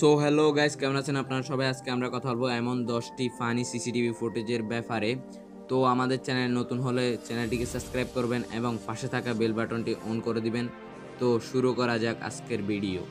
So hello guys, কেমন আছেন আপনারা সবাই? আজকে আমরা কথা বলবো এমন 10টি ফানি সিসিটিভি ফুটেজের ব্যাপারে। তো আমাদের চ্যানেল নতুন হলে চ্যানেলটিকে সাবস্ক্রাইব করবেন এবং পাশে থাকা বেল বাটনটি অন করে দিবেন। তো শুরু করা যাক আজকের ভিডিও।